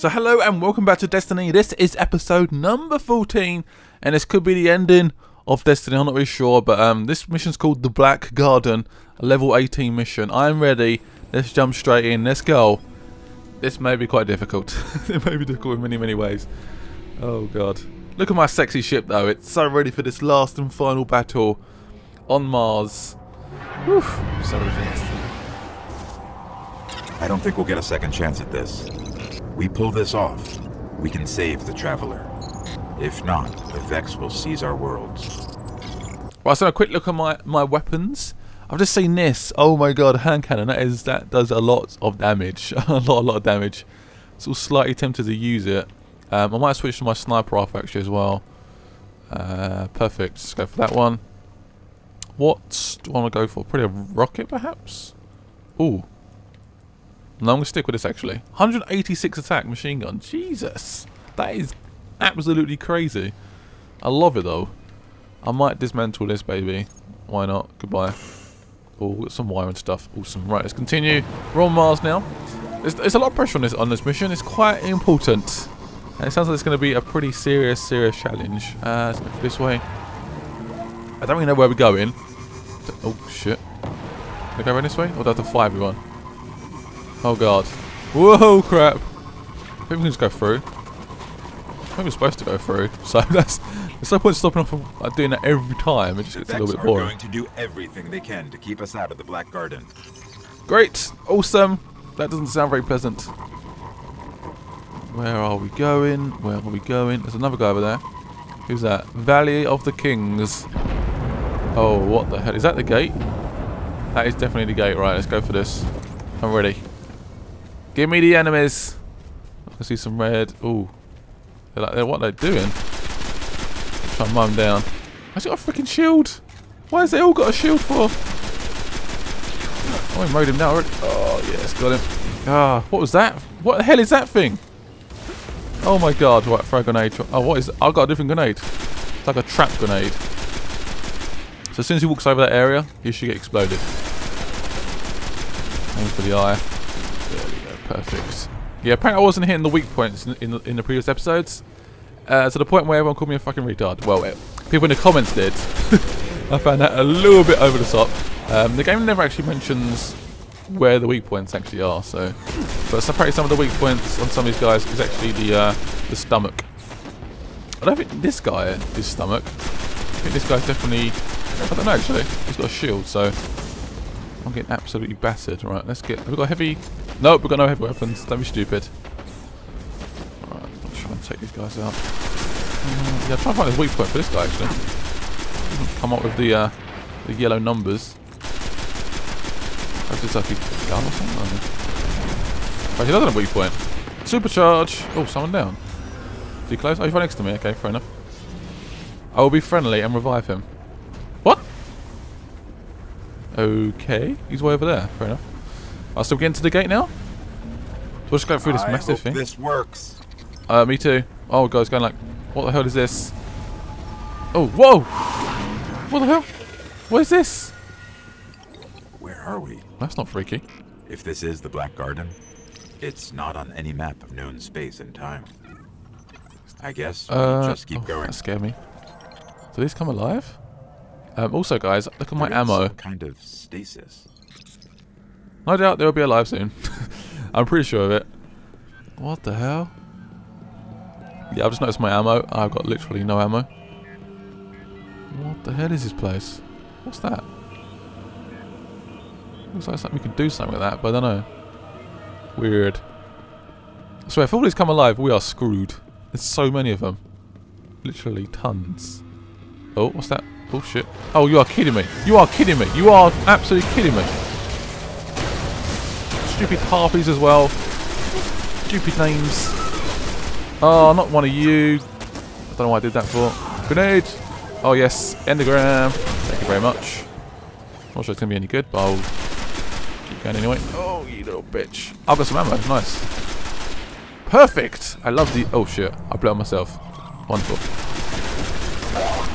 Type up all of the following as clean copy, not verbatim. So hello and welcome back to Destiny. This is episode number 14 and this could be the ending of Destiny, I'm not really sure, but this mission's called the Black Garden, a level 18 mission. I'm ready, let's jump straight in, let's go. This may be quite difficult, it may be difficult in many ways. Oh god. Look at my sexy ship though, it's so ready for this last and final battle on Mars. Whew, so ready for this. I don't think we'll get a second chance at this. We pull this off, we can save the Traveller. If not, the Vex will seize our worlds. Right, so a quick look at my weapons. I've just seen this. Oh my god, hand cannon. That does a lot of damage. a lot of damage. Still slightly tempted to use it. I might switch to my sniper rifle actually as well. Perfect. Let's go for that one. What do I want to go for? Probably a rocket perhaps? Ooh. No, I'm going to stick with this actually. 186 attack machine gun. Jesus. That is absolutely crazy. I love it though. I might dismantle this baby. Why not? Goodbye. Oh, got some wire and stuff. Awesome. Right, let's continue. We're on Mars now. There's a lot of pressure on this mission. It's quite important. And it sounds like it's going to be a pretty serious challenge. Let's go this way. I don't really know where we're going. Oh shit. Can I go around this way? Or do I have to fly everyone? Oh god. Whoa, crap. I think we can just go through. I think we're supposed to go through, so there's no point stopping off from doing that every time. It just gets a little bit boring. They're going to do everything they can to keep us out of the Black Garden. Great, awesome. That doesn't sound very pleasant. Where are we going? Where are we going? There's another guy over there. Who's that? Valley of the Kings. Oh, what the hell? Is that the gate? That is definitely the gate. Right, let's go for this. I'm ready. Give me the enemies. I can see some red. Ooh. What are they doing? Try and mum down. I got a freaking shield. Why has they all got a shield for? Oh, I rode him now. Oh, yes, got him. Ah, what was that? What the hell is that thing? Oh my god, right, throw a grenade. Oh, what is that? I've got a different grenade. It's like a trap grenade. So as soon as he walks over that area, he should get exploded. Aim for the eye. There we go, perfect. Yeah, apparently I wasn't hitting the weak points in the previous episodes. To the point where everyone called me a fucking retard. Well, people in the comments did. I found that a little bit over the top. The game never actually mentions where the weak points actually are. So, but apparently some of the weak points on some of these guys is actually the stomach. I don't think this guy is his stomach. I think this guy's definitely... I don't know actually. He's got a shield, so... I'm getting absolutely battered. Right, let's get... Have we got heavy... Nope, we've got no heavy weapons. Don't be stupid. Alright, I'll try and take these guys out. Yeah, I'm trying to find a weak point for this guy, actually. Come up with the yellow numbers. That's just like a gun or something. Right, he doesn't have a weak point. Supercharge! Oh, someone down. Is he close? Oh, he's right next to me. Okay, fair enough. I will be friendly and revive him. What? Okay, he's way over there. Fair enough. I'll still get into the gate now. So we'll just go through this massive thing. This works. Me too. Oh god, it's going like, what the hell is this? Oh, whoa! What the hell? What is this? Where are we? That's not freaky. If this is the Black Garden, it's not on any map of known space and time. I guess we'll just keep going. That scared me. Do these come alive? Also, guys, look at my ammo. Some kind of stasis. No doubt they'll be alive soon. I'm pretty sure of it. What the hell? Yeah, I've just noticed my ammo. I've got literally no ammo. What the hell is this place? What's that? Looks like something we could do something with that, but I don't know. Weird. So if all these come alive, we are screwed. There's so many of them. Literally tons. Oh, what's that? Oh shit. Oh, you are kidding me. You are kidding me. You are absolutely kidding me. Stupid harpies as well. Stupid names. Oh, not one of you. I don't know why I did that for. Grenade! Oh yes, Endogram. Thank you very much. Not sure it's gonna be any good, but I'll keep going anyway. Oh, you little bitch. I've got some ammo, nice. Perfect! I love the... Oh shit, I blew it myself. Wonderful.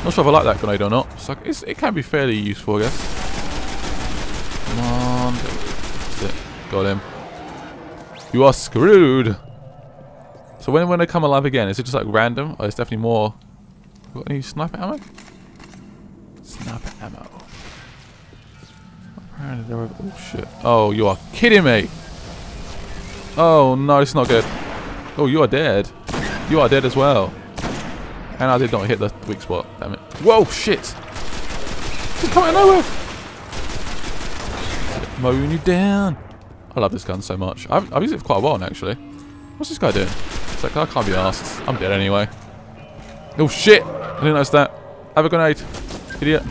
Not sure if I like that grenade or not. It's like, it can be fairly useful, I guess. Come on. That's it. Got him. You are screwed. So when they come alive again, is it just like random? Or it's definitely more... Got any sniper ammo? Sniper ammo. Apparently they're over... Oh shit. Oh, you are kidding me! Oh no, it's not good. Oh, you are dead. You are dead as well. And I did not hit the weak spot, damn it. Whoa, shit! Just come out of nowhere! Mowing you down! I love this gun so much. I've used it for quite a while now, actually. What's this guy doing? It's like, I can't be arsed. I'm dead anyway. Oh shit! I didn't notice that. Have a grenade, idiot.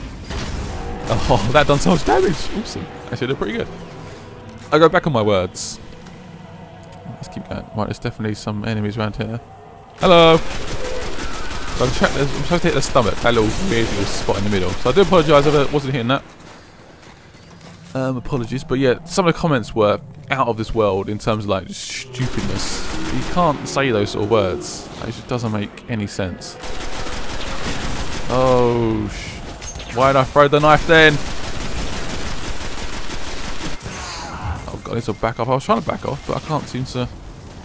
Oh, that done so much damage. Awesome. Actually, they're pretty good. I go back on my words. Let's keep going. Right, there's definitely some enemies around here. Hello! So I'm supposed to hit the stomach, that little weird little spot in the middle. So I do apologise if I wasn't hitting that. Apologies, but yeah, some of the comments were out of this world in terms of like stupidness. You can't say those sort of words. It just doesn't make any sense. Oh, why did I throw the knife then? Oh god, I need to back off. I was trying to back off, but I can't seem to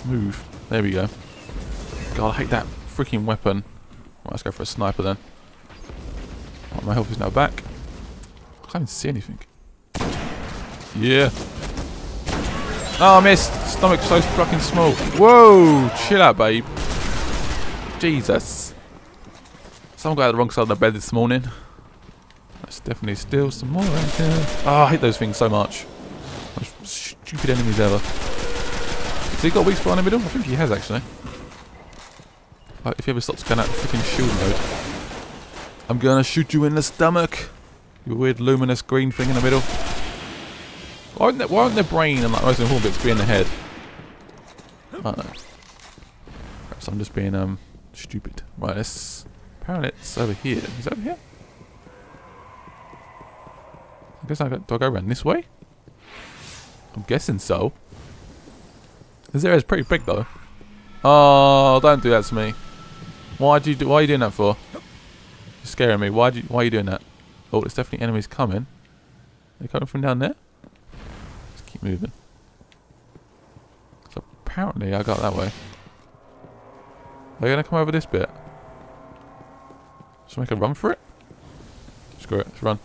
move. There we go. God, I hate that freaking weapon. Right, let's go for a sniper then. Right, my health is now back. I can't even see anything. Yeah. Oh, I missed. Stomach's so fucking small. Whoa, chill out, babe. Jesus. Someone got out the wrong side of the bed this morning. That's definitely still some more right there. Oh, I hate those things so much. Most stupid enemies ever. Has he got a weak spot in the middle? I think he has, actually. Like, if he ever stops going out freaking shield mode. I'm gonna shoot you in the stomach. You weird luminous green thing in the middle. Why aren't their brain and like most important bits be in the head? I don't know. Perhaps I'm just being stupid. Right, let's... Apparently it's over here. Is it over here? I guess do I go around this way? I'm guessing so. This area's pretty big though. Oh, don't do that to me. Why are you doing that for? You're scaring me. Why are you doing that? Oh, there's definitely enemies coming. They're coming from down there? Keep moving. So apparently I got that way. Are you gonna come over this bit? Should I make a run for it? Screw it, let's run.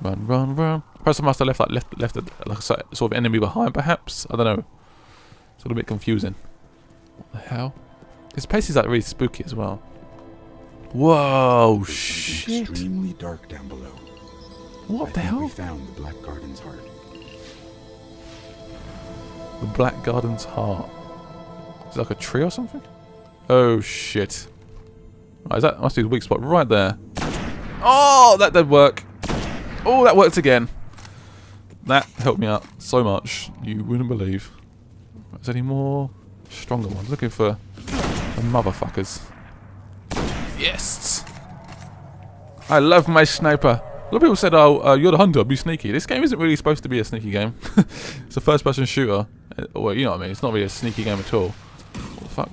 Run, run, run. Perhaps I must have left like a sort of enemy behind perhaps. I don't know. It's a little bit confusing. What the hell? This place is like really spooky as well. Whoa, shit. It's extremely dark down below. What the hell? We found the Black Garden's heart. The Black Garden's heart. Is it like a tree or something? Oh shit. Right, that must be the weak spot right there. Oh, that did work. Oh, that worked again. That helped me out so much. You wouldn't believe. Is there any more stronger ones? Looking for the motherfuckers. Yes! I love my sniper. A lot of people said, oh, you're the hunter, be sneaky. This game isn't really supposed to be a sneaky game. It's a first-person shooter. Well, you know what I mean. It's not really a sneaky game at all. What the fuck?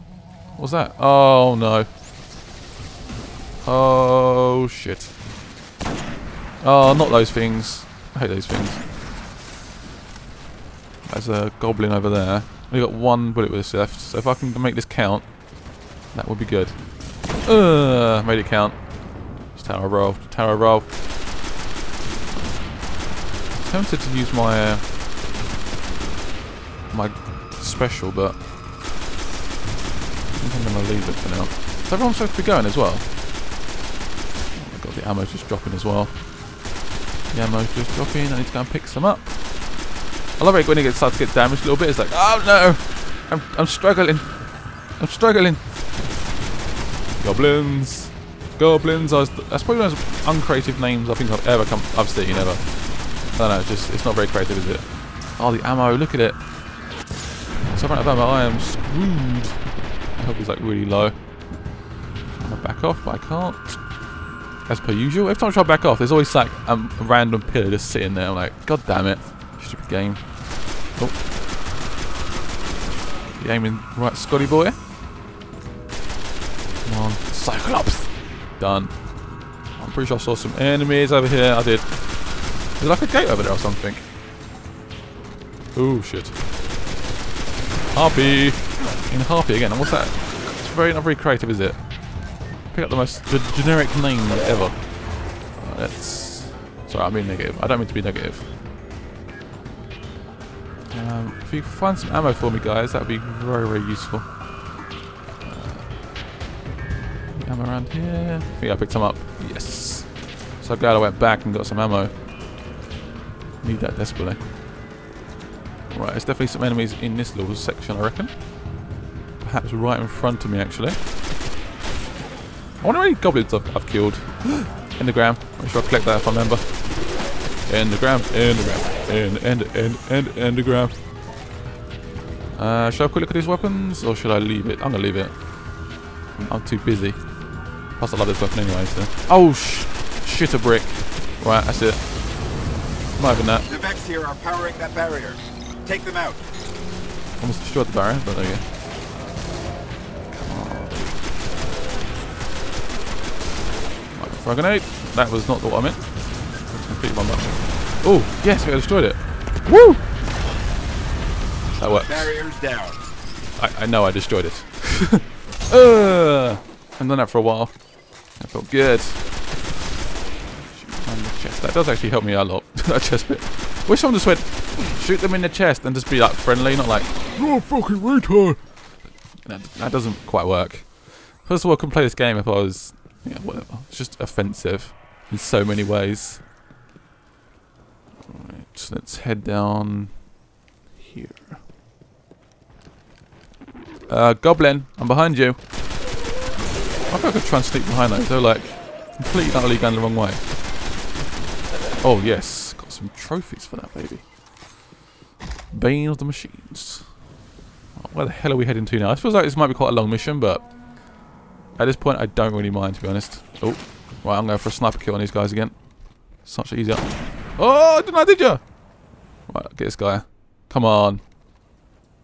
What was that? Oh, no. Oh, shit. Oh, not those things. I hate those things. There's a goblin over there. I've only got one bullet with this left, so if I can make this count, that would be good. Made it count. Just tower roll. Tower roll. I'm tempted to use my my special, but I think I'm going to leave it for now. Is everyone supposed to be going as well? Oh my god, the ammo's just dropping as well. The ammo's just dropping. I need to go and pick some up. I love it when it starts to get damaged a little bit. It's like, oh no, I'm struggling. I'm struggling. Goblins, goblins. That's probably one of the most uncreative names I think I've seen ever. I don't know, it's not very creative, is it? Oh, the ammo, look at it. So I run out of ammo, I am screwed. I hope he's like really low. I'm gonna back off, but I can't. As per usual, every time I try to back off, there's always like a random pillar just sitting there. I'm like, god damn it. Stupid game. Oh. You aiming right, Scotty boy? Come on, Cyclops! Done. I'm pretty sure I saw some enemies over here. I did. Is there like a gate over there or something? Oh shit. Harpy! in Harpy again. And what's that? It's very not very creative, is it? Pick up the most generic name ever. That's sorry, I'm being negative. I don't mean to be negative. If you find some ammo for me, guys, that would be very, very useful. Ammo around here. I think I picked some up. Yes. So I'm glad I went back and got some ammo. Need that desperately. Right, there's definitely some enemies in this little section, I reckon. Perhaps right in front of me, actually. I wonder how many goblins I've killed. Endogram. I'm sure I'll collect that if I remember. Endogram. Should I quick look at these weapons, or should I leave it? I'm gonna leave it. I'm too busy. Plus, I love this weapon anyway, so... Oh, shit a brick. Right, that's it. Not even that. The Vex here are powering that barrier. Take them out. Almost destroyed the barrier, but there you go. Might throw a grenade. That was not what I meant. Oh, yes, we destroyed it. Woo! That worked. Barriers down. I know I destroyed it. I've done that for a while. That felt good. Shoot them in the chest. That does actually help me a lot. That chest bit. Wish someone just went, shoot them in the chest and just be like friendly, not like, no fucking retard. That doesn't quite work. First of all, I couldn't play this game if I was, yeah, whatever. It's just offensive in so many ways. Right, let's head down here. Goblin, I'm behind you. I think I could try and sneak behind those. They're like completely utterly going the wrong way. Oh yes, got some trophies for that baby. Bane of the machines. Oh, where the hell are we heading to now? I feel like this might be quite a long mission, but at this point I don't really mind, to be honest. Oh, right, I'm going for a sniper kill on these guys again. Such an easy up. Oh, didn't I, did you? Right, get this guy. Come on.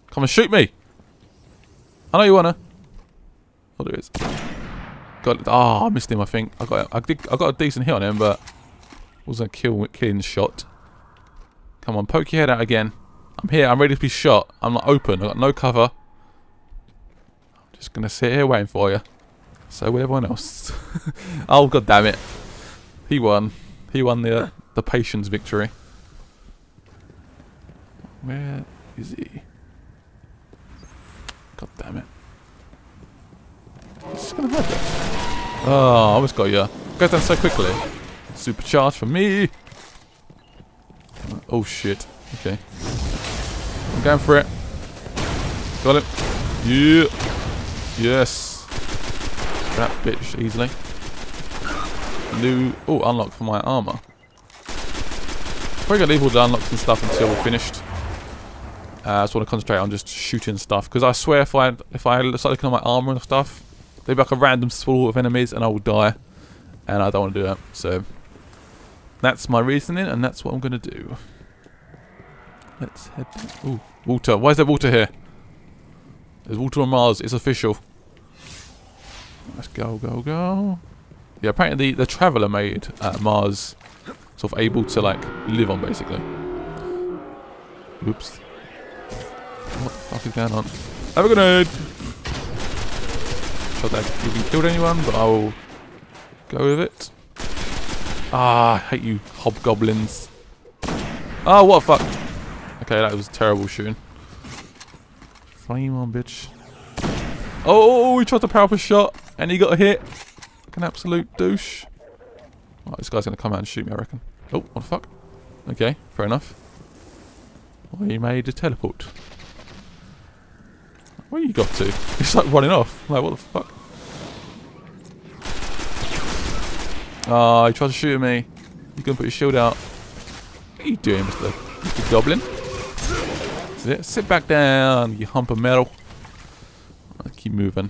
Come and shoot me. I know you wanna. Oh, there it is. Got it. Oh, I missed him, I think. I got a decent hit on him, but wasn't a killing shot. Come on, poke your head out again. I'm here, I'm ready to be shot. I'm not open, I got no cover. I'm just gonna sit here waiting for you. So will everyone else. Oh, god damn it. He won. He won the patience victory. Where is he? God damn it. I'm just gonna hide there. Oh, I almost got you. Goes down so quickly. Supercharge for me. Oh shit. Okay. I'm going for it. Got it. Yeah. Yes. That bitch easily. New. Oh, unlock for my armor. Probably gonna leave all the unlocks and stuff until we're finished. I just want to concentrate on just shooting stuff, because I swear if I start looking at my armor and stuff, they'll be like a random swirl of enemies and I will die, and I don't want to do that. So that's my reasoning, and that's what I'm going to do. Let's head down. Ooh, water. Why is there water here? There's water on Mars. It's official. Let's go, go, go. Yeah, apparently the Traveller made Mars sort of able to like live on, basically. Oops. What the fuck is going on? Have a grenade! Shot that even killed anyone, but I'll go with it. Ah, I hate you hobgoblins. Ah, oh, what a fuck. Okay, that was terrible shooting. Flame on, bitch. Oh, he tried to power up a shot, and he got a hit. Like an absolute douche. Oh, this guy's gonna come out and shoot me, I reckon. Oh, what the fuck? Okay, fair enough. We made a teleport. Where you got to? It's like running off. Like, what the fuck? Ah, oh, he tried to shoot at me. You can put your shield out. What are you doing, Mr. Goblin? That's it. Sit back down, you hump of metal. I keep moving.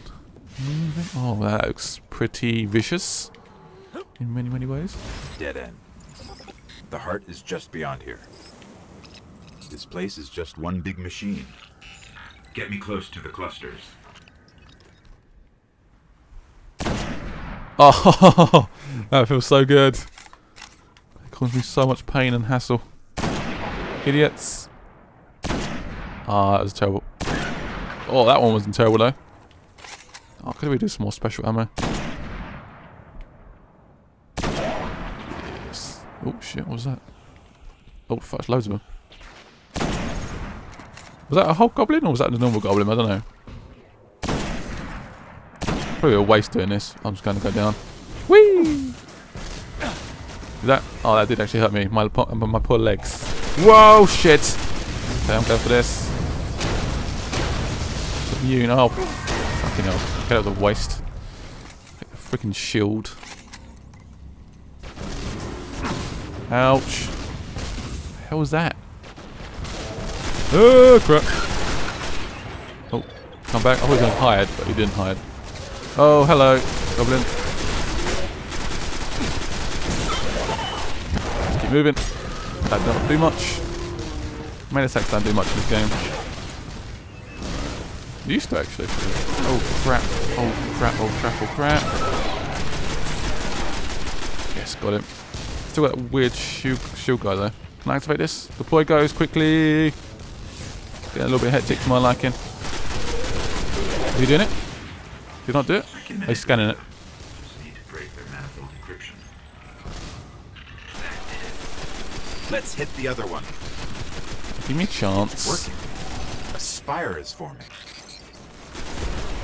Oh, that looks pretty vicious. In many, many ways. Dead end. The heart is just beyond here. This place is just one big machine. Get me close to the clusters. Oh, that feels so good. It caused me so much pain and hassle. Idiots. Ah, that was terrible. Oh, that one wasn't terrible though. Oh, could we do some more special ammo? Yes. Oh shit, what was that? Oh fuck, loads of them. Was that a Hobgoblin or was that the normal goblin? I don't know. Probably a waste doing this. I'm just going to go down. Whee! That, oh, that did actually hurt me. My poor legs. Whoa, shit! Okay, I'm going for this. You know. Fucking hell. Okay, that was a waste. Get the freaking shield. Ouch. What the hell was that? Oh, crap. Oh, come back. I thought he was going to hide, but he didn't hide. Oh, hello, Goblin. Just keep moving. That doesn't do much. Main attacks don't do much in this game. They used to, actually. Oh, crap. Oh, crap. Oh, crap. Oh, crap. Yes, got him. Still got that weird shield guy, though. Can I activate this? Deploy goes quickly. Get a little bit hectic for my liking. Are you doing it? Did not do it? Are you scanning it? Let's hit the other one. Give me a chance. Working. A spire is forming.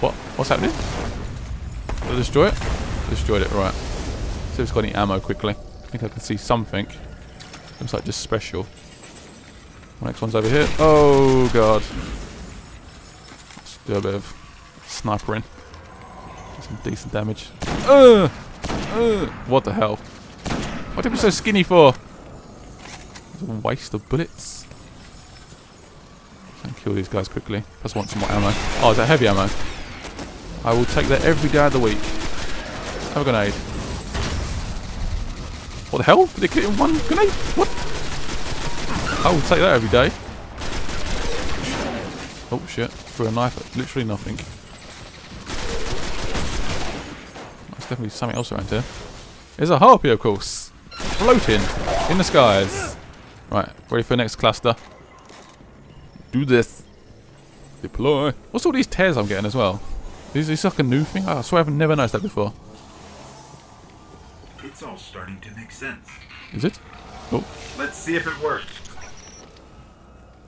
What? What's happening? Did I destroy it? I destroyed it, right. See if it's got any ammo quickly. I think I can see something. Looks like just special. The next one's over here. Oh god. Let's do a bit of snipering. Some decent damage. What the hell? What are we so skinny for? It's a waste of bullets. Can kill these guys quickly. Plus, I want some more ammo. Oh, is that heavy ammo? I will take that every day of the week. Have a grenade. What the hell? Did they get it in one grenade? What? I will take that every day. Oh shit! Threw a knife at literally nothing. There's definitely something else around here. There's a Harpy, of course. Floating in the skies. Right, ready for the next cluster. Do this. Deploy. What's all these tears I'm getting as well? Is this like a new thing? I swear I've never noticed that before. It's all starting to make sense. Is it? Oh. Let's see if it works.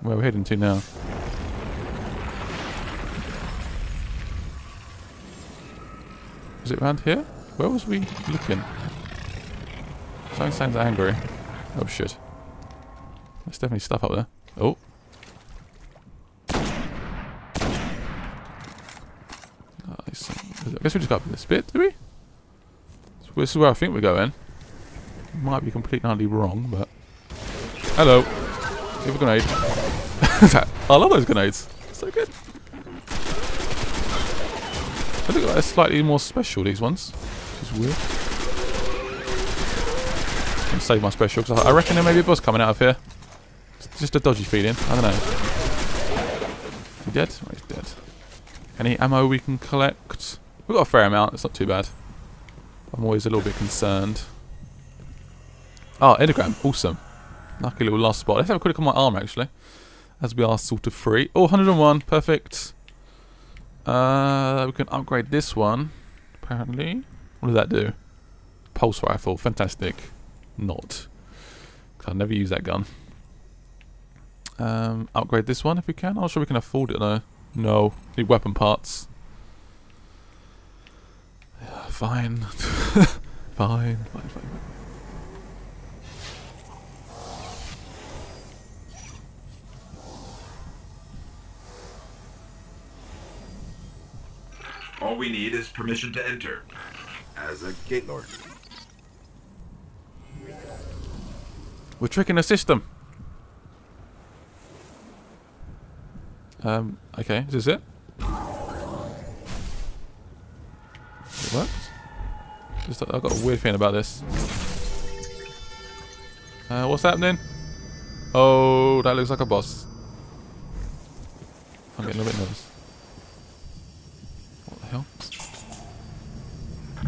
Where are we heading to now? Was it around here? Where was we looking? Something sounds angry. Oh shit. There's definitely stuff up there. Oh. Nice. I guess we just got up this bit, did we? This is where I think we're going. Might be completely and utterly wrong, but... Hello. Give a grenade. I love those grenades. So good. I think they're slightly more special, these ones. Which is weird. I'm going to save my special, because I reckon there may be a boss coming out of here. It's just a dodgy feeling. I don't know. Is he dead? Oh, he's dead. Any ammo we can collect? We've got a fair amount. It's not too bad. I'm always a little bit concerned. Oh, Endogram. Awesome. Lucky little last spot. Let's have a quick look at my arm, actually. As we are sort of free. Oh, 101. Perfect. We can upgrade this one, apparently. What does that do? Pulse rifle, fantastic. Not. Because I never use that gun. Upgrade this one if we can. I'm not sure we can afford it though. No. Need weapon parts. Yeah, fine. Fine. All we need is permission to enter, as a Gate Lord. We're tricking the system. Okay, is this it? It works? Just, I've got a weird feeling about this. What's happening? Oh, that looks like a boss. I'm getting a little bit nervous.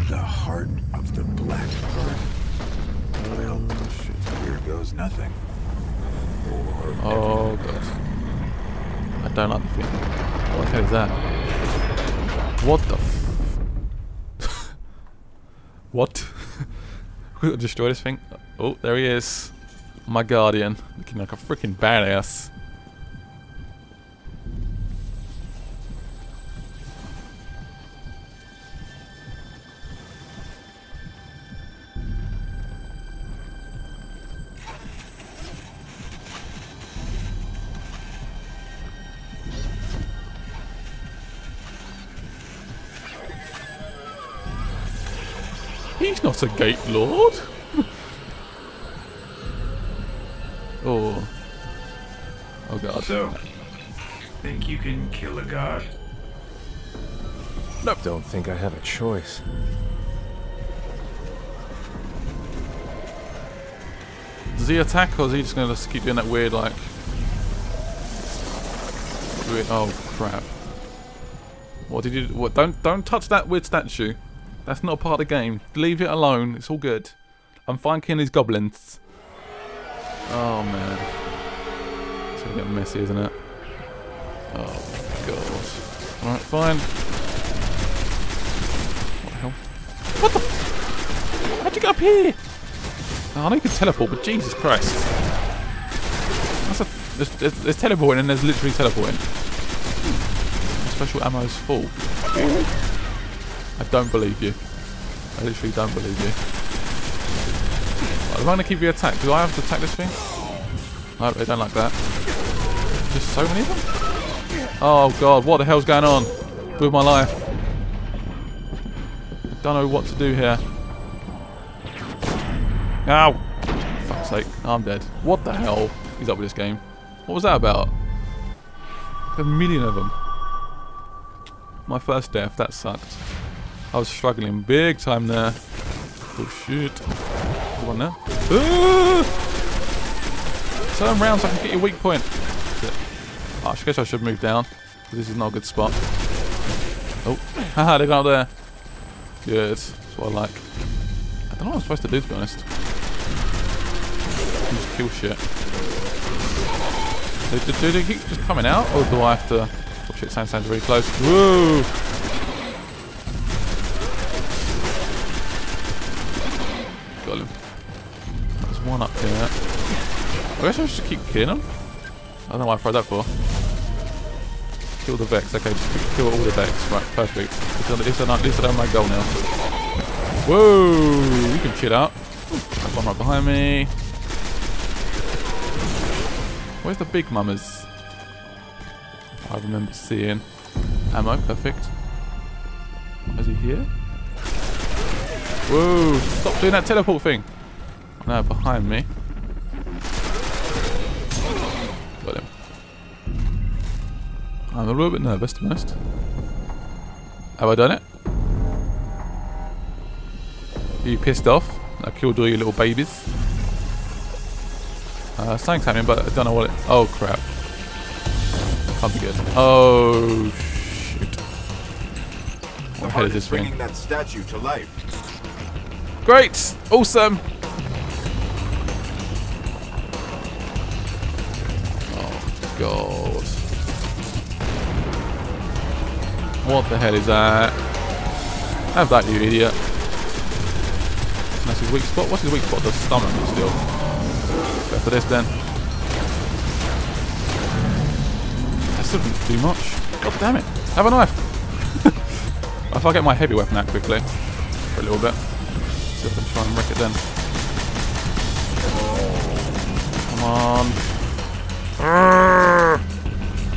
The heart of the Black Garden. Well, shit, here goes nothing. Oh, God. I don't like the feeling. What the hell is that? What the f... What? Destroy this thing. Oh, there he is. My guardian. Looking like a freaking badass. He's not a Gate Lord. Oh. Oh god. So, think you can kill a guard? Nope. Don't think I have a choice. Does he attack or is he just gonna just keep doing that weird like... Oh crap. What did you do? What, don't touch that weird statue. That's not a part of the game. Leave it alone. It's all good. I'm fine killing these goblins. Oh man. It's gonna get messy, isn't it? Oh my god. Alright, fine. What the hell? What the f? How'd you get up here? Oh, I know you can teleport, but Jesus Christ. That's a, there's teleporting and there's literally teleporting. My special ammo's full. I don't believe you. I literally don't believe you. I'm going to keep you attacked. Do I have to attack this thing? No, I don't like that. There's so many of them? Oh god, what the hell's going on with my life? I don't know what to do here. Ow! Fuck's sake, I'm dead. What the hell is up with this game? What was that about? A million of them. My first death, that sucked. I was struggling big time there. Oh shit. Come on now. Turn around so I can get your weak point. Shit. Oh, I guess I should move down. This is not a good spot. Oh. Haha, they're going up there. Good. That's what I like. I don't know what I'm supposed to do, to be honest. I can just kill shit. Do they keep just coming out? Or do I have to... Oh shit, sounds really close. Woo! Got him. There's one up here. I guess I should keep killing him. I don't know why I tried that for. Kill the Vex. Okay, just kill all the Vex. Right, perfect. At least I don't have my goal now. Whoa! You can chill out. That one right behind me. Where's the big mummers? I remember seeing ammo. Perfect. Is he here? Whoa! Stop doing that teleport thing! Now behind me. Got him. I'm a little bit nervous, to be honest. Have I done it? Are you pissed off? I killed all your little babies. Something's happening, but I don't know what it... Oh, crap. Can't be good. Oh, shoot. What the hell is this thing? Bringing that statue to life. Great! Awesome! Oh, God. What the hell is that? Have that, you idiot. That's his weak spot. What's his weak spot? The stomach still. Go for this, then. That still didn't do much. God damn it. Have a knife. If I get my heavy weapon out quickly. For a little bit. Up and try and wreck it then. Come on.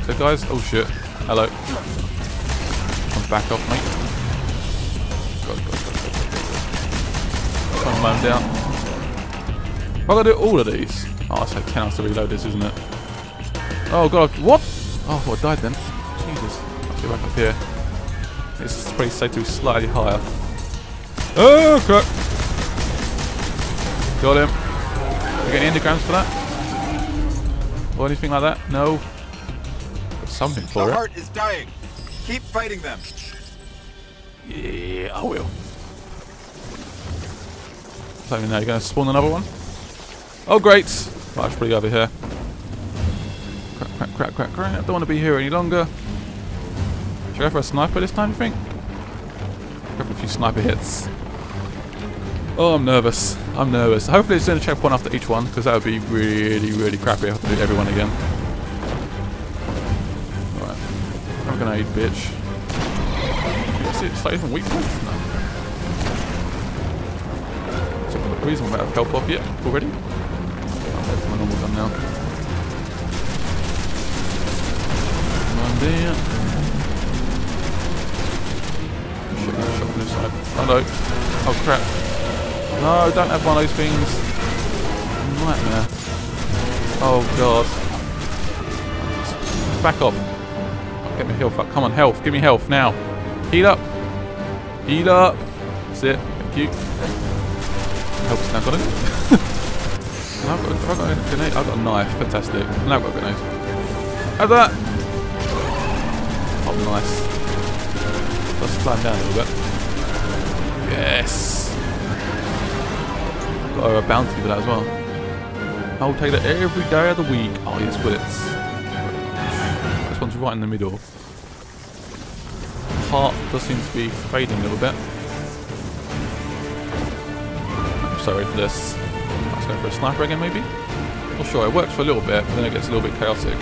So guys, oh shit. Hello. Come back off, mate. Got. Try and land down. I've got to do all of these. Oh, it's like 10 hours to reload this, isn't it? Oh god, what? Oh, well, I died then. Jesus. I'll get back up here. It's pretty safe to be slightly higher. Oh crap! Got him. You get any endograms for that? Or anything like that? No. Got something for it. The heart is dying. Keep fighting them. Yeah, I will. Let me know. You're going to spawn another one? Oh, great. Right, I should probably go over here. Crap, crap, crap, crap, crap, crap. I don't want to be here any longer. Should I go for a sniper this time, you think? A couple of few sniper hits. Oh, I'm nervous. I'm nervous. Hopefully it's going to check one after each one, because that would be really, really crappy if I have to do everyone again. Alright. I'm going to aid, bitch. Is it slightly from weak points? No. It's a reasonable amount of health off yet already. I'll wait for my normal gun now. There. Shit, I shot from this side. Oh no. Oh crap. No, don't have one of those things. Nightmare. Oh god. Just back off. Oh, get me health up. Come on, health. Give me health now. Heal up. Heal up. That's it. Thank you. Help's now got it. I've got a grenade. I've got a knife. Fantastic. Now I've got a grenade. Have that. Oh, nice. Let's climb down a little bit. Yes! Got a bounty for that as well. I'll take that every day of the week. Oh, yes, bullets. This one's right in the middle. Heart does seem to be fading a little bit. I'm sorry for this. Let's go for a sniper again, maybe? Well, sure, it works for a little bit, but then it gets a little bit chaotic.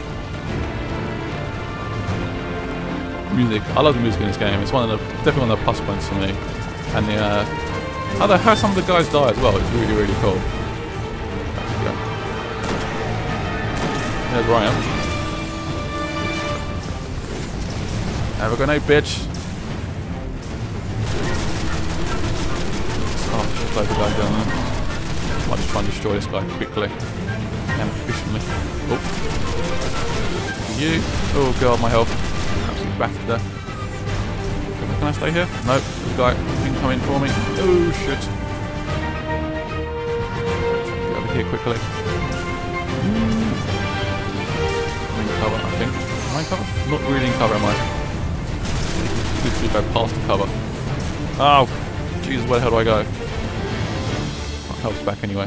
Music. I love the music in this game. It's one of the definitely one of the plus points for me. And the how some of the guys die as well. It's really, really cool. There's Ryan. Have a grenade, bitch. Oh, just load the guy down there. Might just try and destroy this guy quickly and efficiently. Oh, you. Oh god, my health. Back to there. Can I stay here? Nope. This guy can come in for me. Oh shit! Get over here quickly. I'm in cover, I think. Am I in cover? Not really in cover, am I? I literally go past the cover. Oh, Jesus! Where the hell do I go? My health's back anyway.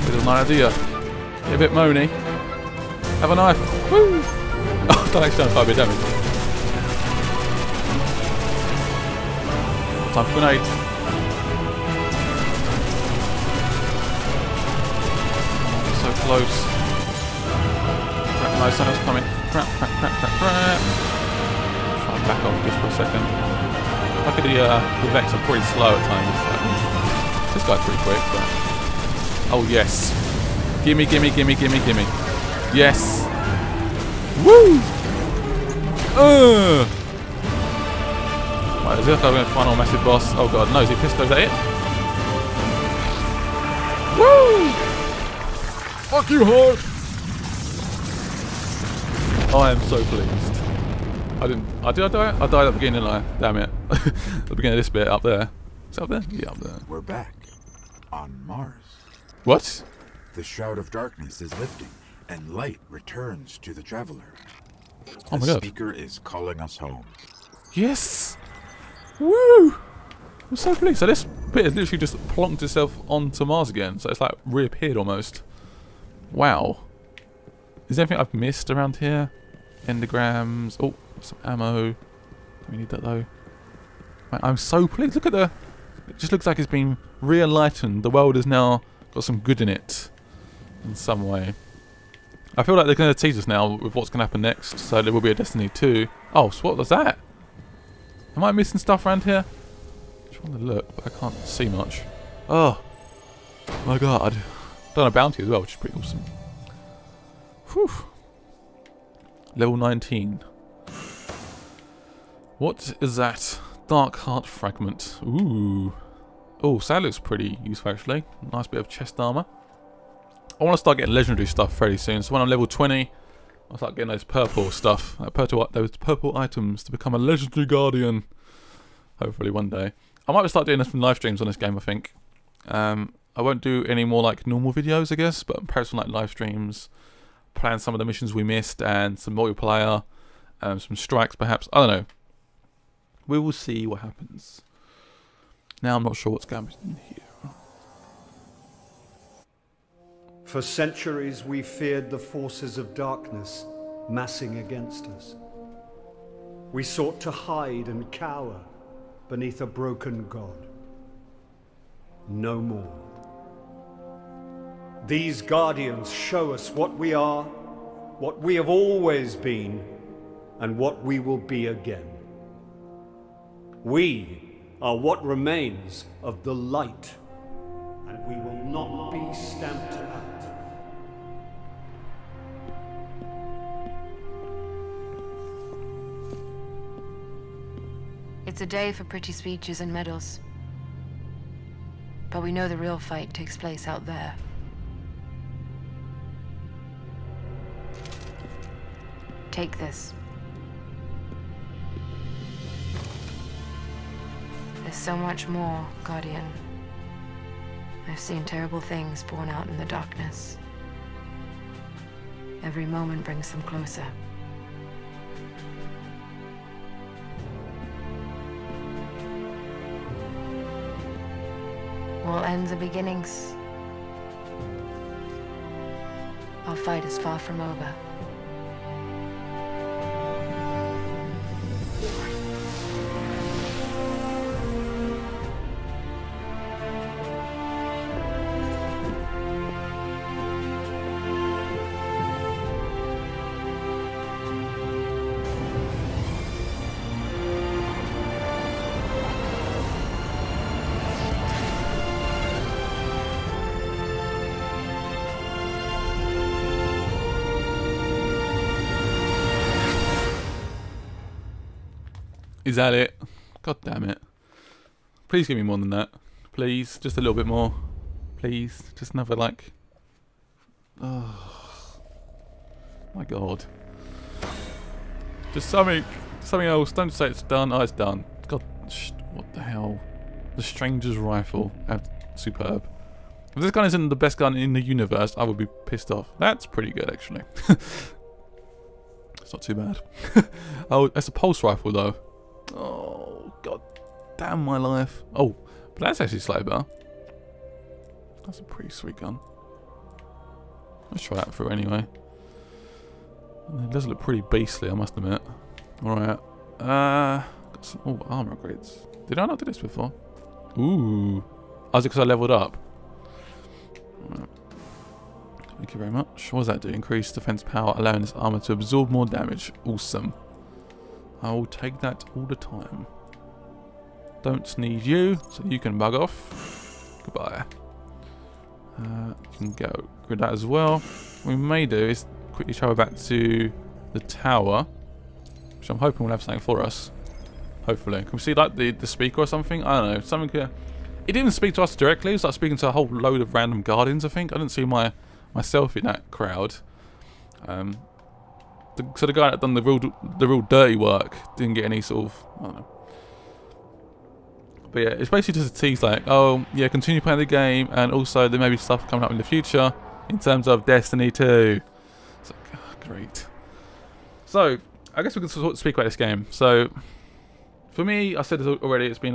Bit of an idea. Get a bit moany. Have a knife. Woo! Oh, that actually done quite a bit of damage. Time for grenade. So close. Crap, no, someone's coming. Crap, crap, crap, crap, crap. Try and back off just for a second. Look at the Vex are pretty slow at times. This guy's pretty quick, but... Oh, yes. Gimme, gimme, gimme, gimme, gimme. Yes. Woo! Right, is this like our final massive boss? Oh god, no, is he pissed? Is that it? Woo! Fuck you, hard! I am so pleased. I did die? I died at the beginning, didn't I? Damn it. At the beginning of this bit, up there. Is it up there? Yeah, up there. We're back on Mars. What? The shroud of darkness is lifting, and light returns to the Traveller. Oh my god. The speaker is calling us home. Yes! Woo! I'm so pleased. So this bit has literally just plonked itself onto Mars again. So it's like reappeared almost. Wow. Is there anything I've missed around here? Endograms. Oh, some ammo. We need that though. I'm so pleased. Look at the... It just looks like it's been re-enlightened. The world has now got some good in it. In some way. I feel like they're going to tease us now with what's going to happen next, so there will be a Destiny 2. Oh, so what was that? Am I missing stuff around here? I'm trying to look, but I can't see much. Oh. My god. Done a bounty as well, which is pretty awesome. Whew. Level 19. What is that? Dark Heart Fragment. Ooh. Oh, so that looks pretty useful actually. Nice bit of chest armor. I want to start getting legendary stuff fairly soon. So when I'm level 20, I'll start getting those purple stuff. Those purple items to become a legendary guardian. Hopefully one day. I might start doing some live streams on this game, I think. I won't do any more like normal videos, I guess. But perhaps on like live streams. Plan some of the missions we missed and some multiplayer. And some strikes perhaps. I don't know. We will see what happens. Now I'm not sure what's going on here. For centuries we feared the forces of darkness massing against us. We sought to hide and cower beneath a broken god. No more. These guardians show us what we are, what we have always been, and what we will be again. We are what remains of the light, and we will not be stamped out. It's a day for pretty speeches and medals. But we know the real fight takes place out there. Take this. There's so much more, Guardian. I've seen terrible things born out in the darkness. Every moment brings them closer. All ends are beginnings. Our fight is far from over. Is that it? God damn it. Please give me more than that. Please. Just a little bit more. Please. Just another, like... Oh. My god. Just something... Something else. Don't say it's done. Oh, it's done. God. What the hell? The Stranger's Rifle. Superb. If this gun isn't the best gun in the universe, I would be pissed off. That's pretty good, actually. It's not too bad. Oh, that's a pulse rifle, though. Oh, god damn my life. Oh, but that's actually slightly better. That's a pretty sweet gun. Let's try that through anyway. It does look pretty beastly, I must admit. Alright. Got some armor upgrades. Did I not do this before? Ooh. Oh, is it because I leveled up? Alright. Thank you very much. What does that do? Increase defense power, allowing this armor to absorb more damage. Awesome. I will take that all the time. Don't sneeze you, so you can bug off. Goodbye. You can go with that as well. What we may do is quickly travel back to the tower, which I'm hoping will have something for us. Hopefully. Can we see like the speaker or something? I don't know. Something. It didn't speak to us directly. It was like speaking to a whole load of random guardians, I think. I didn't see myself in that crowd. So the guy that done the real dirty work didn't get any sort of, I don't know. But yeah, it's basically just a tease like, oh yeah, continue playing the game, and also there may be stuff coming up in the future in terms of Destiny 2. It's like, oh, great. So I guess we can sort of speak about this game. So for me, I said this already, it's been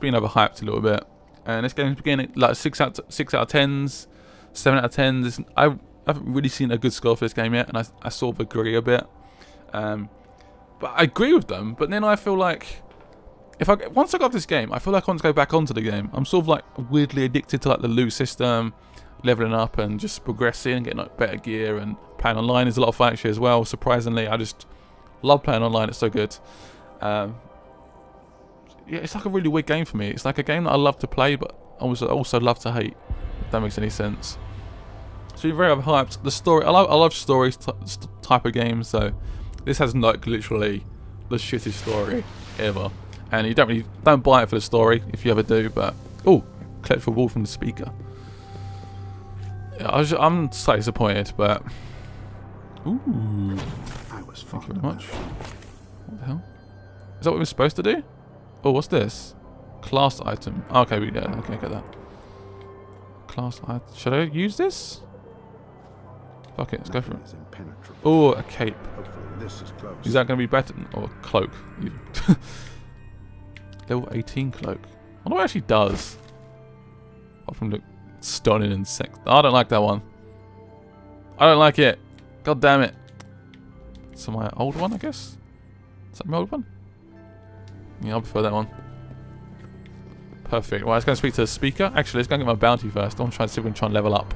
overhyped a little bit, and this game's beginning like 6 out of 10s, 7 out of 10s. I haven't really seen a good score for this game yet, and I sort of agree a bit. But I agree with them, but then I feel like... Once I got this game, I feel like I want to go back onto the game. I'm sort of like weirdly addicted to like the loot system, leveling up and just progressing, getting like better gear, and playing online is a lot of fun actually as well. Surprisingly, I just love playing online, it's so good. Yeah, it's like a really weird game for me. It's like a game that I love to play, but I also love to hate, if that makes any sense. So you're very overhyped. The story, I love stories type of games. So this has like literally the shittest story ever, and you don't buy it for the story if you ever do. But oh, clipped the wall from the speaker. Yeah, I'm so disappointed. But ooh, thank you very much. What the hell? Is that what we're supposed to do? Oh, what's this? Class item. Okay, we got it. Okay, got that. Class item. Should I use this? Okay, let's go for it. Oh, a cape. This is that going to be better? Or a cloak? Level 18 cloak. I wonder what it actually does. Apart from look stunning insect. I don't like that one. I don't like it. God damn it. So my old one, I guess? Is that my old one? Yeah, I prefer that one. Perfect. Well, let's go and speak to the speaker. Actually, let's go and get my bounty first. I want to try and see if we can try and level up.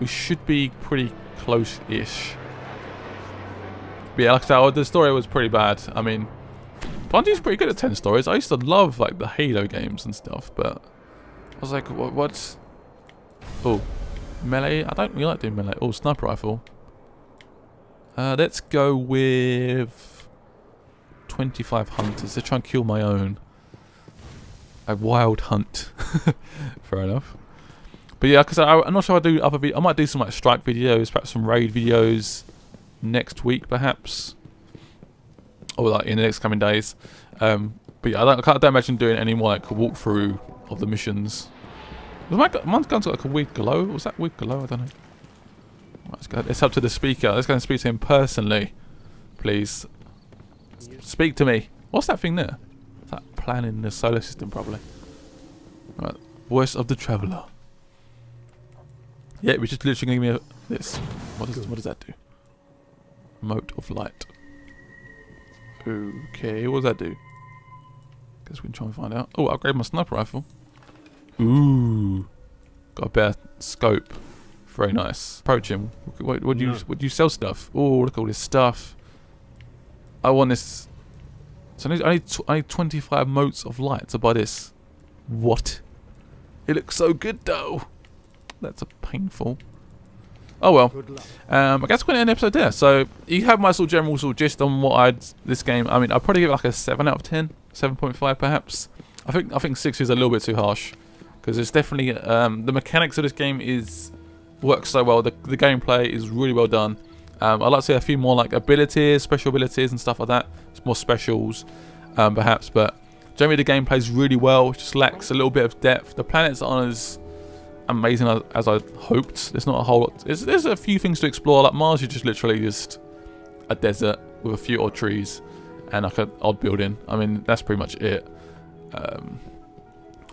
We should be pretty close-ish. But yeah, like I said, the story was pretty bad. I mean, Bundy's pretty good at 10 stories. I used to love, like, the Halo games and stuff, but I was like, what? Oh, melee? I don't really like doing melee. Oh, sniper rifle. Let's go with 25 hunters. Let's try and kill my own. A wild hunt. Fair enough. But yeah, because I'm not sure I do other videos. I might do some like strike videos, perhaps some raid videos next week, perhaps, or like in the next coming days. But yeah, I don't imagine doing any more like a walkthrough of the missions. Mine's gone to like a weird glow. Was that weird glow? I don't know. It's up to the speaker. Let's go and speak to him personally, please. Speak to me. What's that thing there? It's that planet in the solar system, probably. Right. Voice of the Traveller. Yeah, we're just literally going to give me a, this. What does that do? Mote of light. Okay, what does that do? Guess we can try and find out. Oh, I'll grab my sniper rifle. Ooh. Got a better scope. Very nice. Approach him. Would you sell stuff? Oh, look at all this stuff. I want this. So I need 25 motes of light to buy this. What? It looks so good though. That's a painful. Oh well. I guess we're going to end the episode there. So you have my sort of general sort of gist on what this game. I mean, I'd probably give it like a 7 out of 10, 7.5 perhaps. I think 6 is a little bit too harsh because it's definitely the mechanics of this game works so well. The gameplay is really well done. I'd like to see a few more like abilities, special abilities and stuff like that. It's more specials perhaps, but generally the game plays really well. It just lacks a little bit of depth. The planets aren't as amazing as I hoped. There's not a whole lot. There's a few things to explore. Like Mars is just literally just a desert with a few odd trees and like an odd building. I mean, that's pretty much it.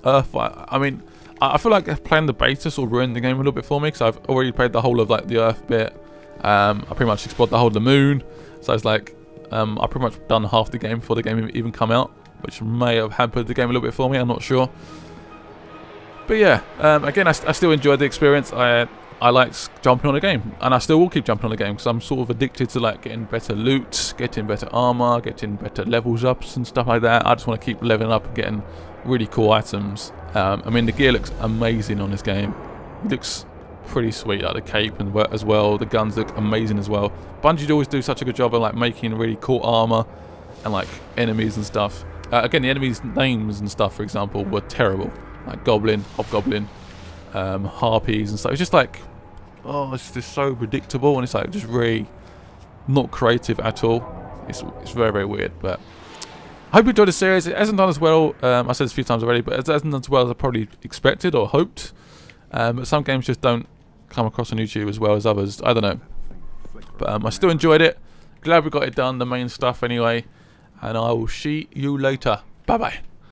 Earth, I mean, I feel like playing the beta sort of ruined the game a little bit for me because I've already played the whole of like the Earth bit. I pretty much explored the whole of the Moon, so it's like I've pretty much done half the game before the game even come out, which may have hampered the game a little bit for me. I'm not sure, but yeah. Again, I still enjoyed the experience. I liked jumping on the game, and I still will keep jumping on the game because I'm sort of addicted to like getting better loot, getting better armor, getting better levels ups and stuff like that. I just want to keep leveling up and getting really cool items. I mean, the gear looks amazing on this game. It looks pretty sweet, like the cape and as well. The guns look amazing as well. Bungie always do such a good job of like making really cool armor and like enemies and stuff. Again, the enemies' names and stuff, for example, were terrible. Like Goblin, Hobgoblin, Harpies and stuff. It's just like, oh, it's just so predictable, and it's like just really not creative at all. It's very, very weird, but. I hope you enjoyed the series. It hasn't done as well, I said this a few times already, but it hasn't done as well as I probably expected or hoped. But some games just don't come across on YouTube as well as others. I don't know. But I still enjoyed it. Glad we got it done, the main stuff anyway. And I will see you later. Bye-bye.